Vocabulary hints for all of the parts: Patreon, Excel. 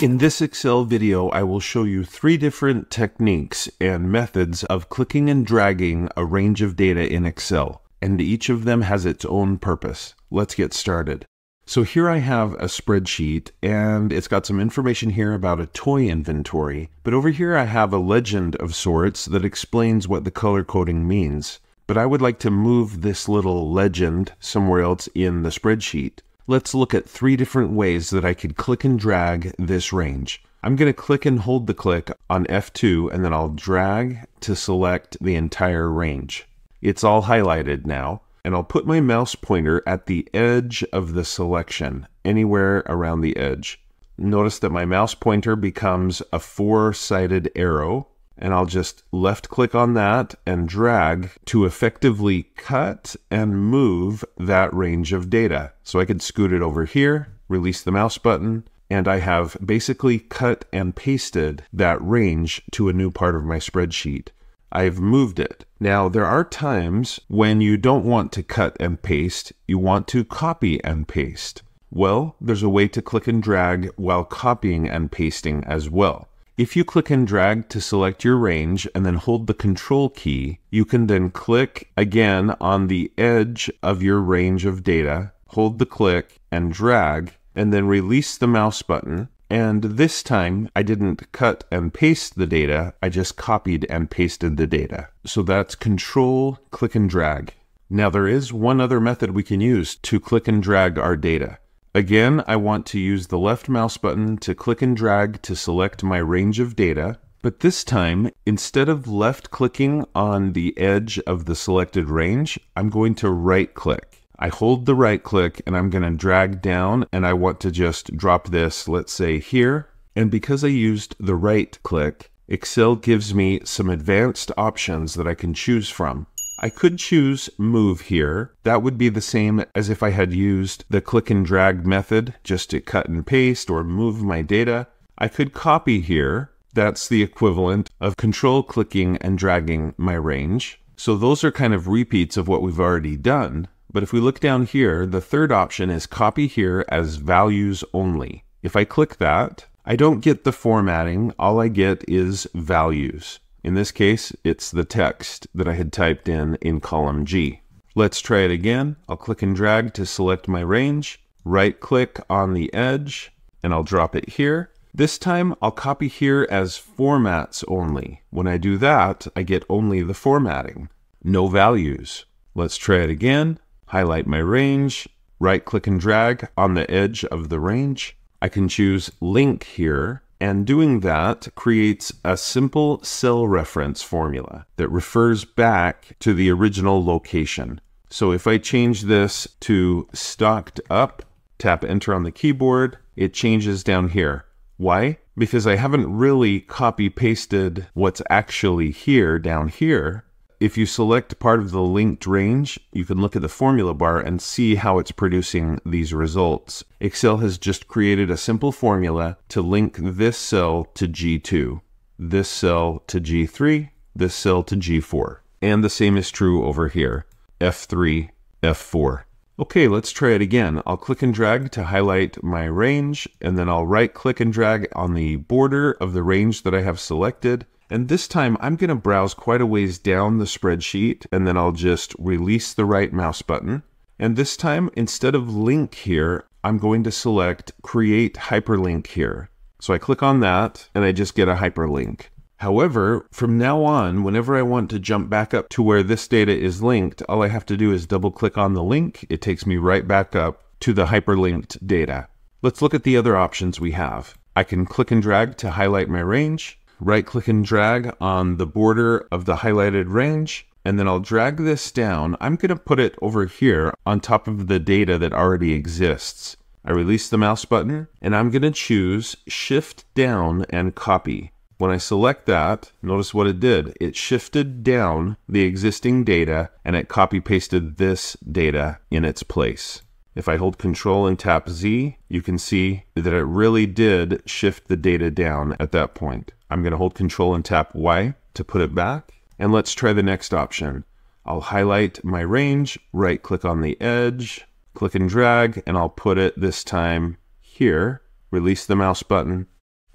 In this Excel video, I will show you three different techniques and methods of clicking and dragging a range of data in Excel, and each of them has its own purpose. Let's get started. So here I have a spreadsheet, and it's got some information here about a toy inventory, but over here I have a legend of sorts that explains what the color coding means. But I would like to move this little legend somewhere else in the spreadsheet. Let's look at three different ways that I could click and drag this range. I'm going to click and hold the click on F2, and then I'll drag to select the entire range. It's all highlighted now, and I'll put my mouse pointer at the edge of the selection, anywhere around the edge. Notice that my mouse pointer becomes a four-sided arrow, and I'll just left-click on that and drag to effectively cut and move that range of data. So I could scoot it over here, release the mouse button, and I have basically cut and pasted that range to a new part of my spreadsheet. I've moved it. Now, there are times when you don't want to cut and paste, you want to copy and paste. Well, there's a way to click and drag while copying and pasting as well. If you click and drag to select your range and then hold the Control key, you can then click again on the edge of your range of data, hold the click and drag, and then release the mouse button. And this time, I didn't cut and paste the data, I just copied and pasted the data. So that's Control, click and drag. Now there is one other method we can use to click and drag our data. Again, I want to use the left mouse button to click and drag to select my range of data, but this time, instead of left clicking on the edge of the selected range, I'm going to right click. I hold the right click and I'm going to drag down, and I want to just drop this, let's say here, and because I used the right click, Excel gives me some advanced options that I can choose from. I could choose move here. That would be the same as if I had used the click and drag method just to cut and paste or move my data. I could copy here. That's the equivalent of control clicking and dragging my range. So those are kind of repeats of what we've already done. But if we look down here, the third option is copy here as values only. If I click that, I don't get the formatting. All I get is values. In this case, it's the text that I had typed in column G. Let's try it again. I'll click and drag to select my range, right click on the edge, and I'll drop it here. This time I'll copy here as formats only. When I do that, I get only the formatting, no values. Let's try it again. Highlight my range, right click and drag on the edge of the range. I can choose link here. And doing that creates a simple cell reference formula that refers back to the original location. So if I change this to stocked up, tap enter on the keyboard, it changes down here. Why? Because I haven't really copy pasted what's actually here down here. If you select part of the linked range, you can look at the formula bar and see how it's producing these results. Excel has just created a simple formula to link this cell to G2, this cell to G3, this cell to G4. And the same is true over here, F3, F4. Okay, let's try it again. I'll click and drag to highlight my range, and then I'll right click and drag on the border of the range that I have selected. And this time I'm going to browse quite a ways down the spreadsheet, and then I'll just release the right mouse button. And this time, instead of link here, I'm going to select create hyperlink here. So I click on that and I just get a hyperlink. However, from now on, whenever I want to jump back up to where this data is linked, all I have to do is double click on the link. It takes me right back up to the hyperlinked data. Let's look at the other options we have. I can click and drag to highlight my range. Right click and drag on the border of the highlighted range, and then I'll drag this down. I'm going to put it over here on top of the data that already exists. I release the mouse button and I'm going to choose shift down and copy. When I select that, notice what it did. It shifted down the existing data and it copy pasted this data in its place. If I hold Control and tap Z, you can see that it really did shift the data down at that point. I'm going to hold Control and tap Y to put it back. And let's try the next option. I'll highlight my range, right click on the edge, click and drag, and I'll put it this time here, release the mouse button,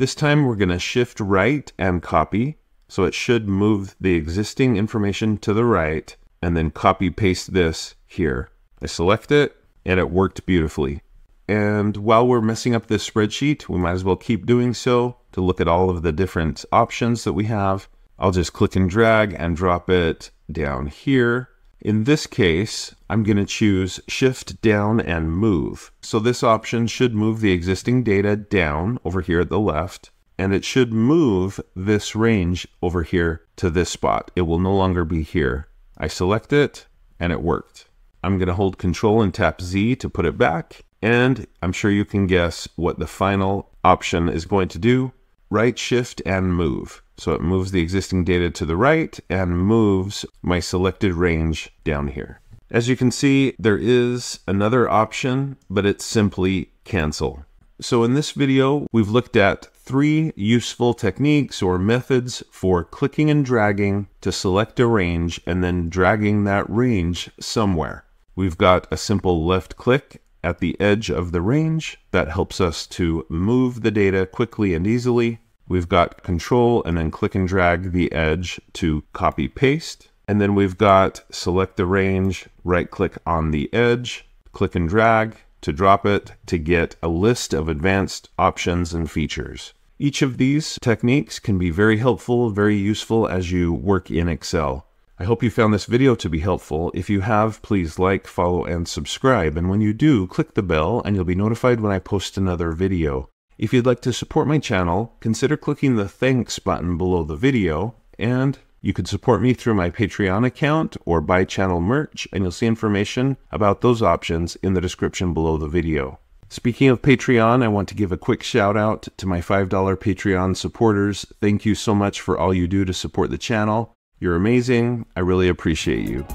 This time we're going to shift right and copy. So it should move the existing information to the right and then copy paste this here. I select it and it worked beautifully. And while we're messing up this spreadsheet, we might as well keep doing so to look at all of the different options that we have. I'll just click and drag and drop it down here. In this case, I'm going to choose shift down and move. So this option should move the existing data down over here at the left, and it should move this range over here to this spot. It will no longer be here. I select it and it worked. I'm going to hold control and tap Z to put it back. And I'm sure you can guess what the final option is going to do. Right shift and move. So it moves the existing data to the right and moves my selected range down here. As you can see, there is another option, but it's simply cancel. So in this video, we've looked at 3 useful techniques or methods for clicking and dragging to select a range and then dragging that range somewhere. We've got a simple left click at the edge of the range that helps us to move the data quickly and easily. We've got control and then click and drag the edge to copy paste. And then we've got select the range, right click on the edge, click and drag to drop it to get a list of advanced options and features. Each of these techniques can be very helpful, very useful as you work in Excel. I hope you found this video to be helpful. If you have, please like, follow, and subscribe. And when you do, click the bell and you'll be notified when I post another video. If you'd like to support my channel, consider clicking the thanks button below the video. And you can support me through my Patreon account or buy channel merch, and you'll see information about those options in the description below the video. Speaking of Patreon, I want to give a quick shout out to my $5 Patreon supporters. Thank you so much for all you do to support the channel. You're amazing. I really appreciate you.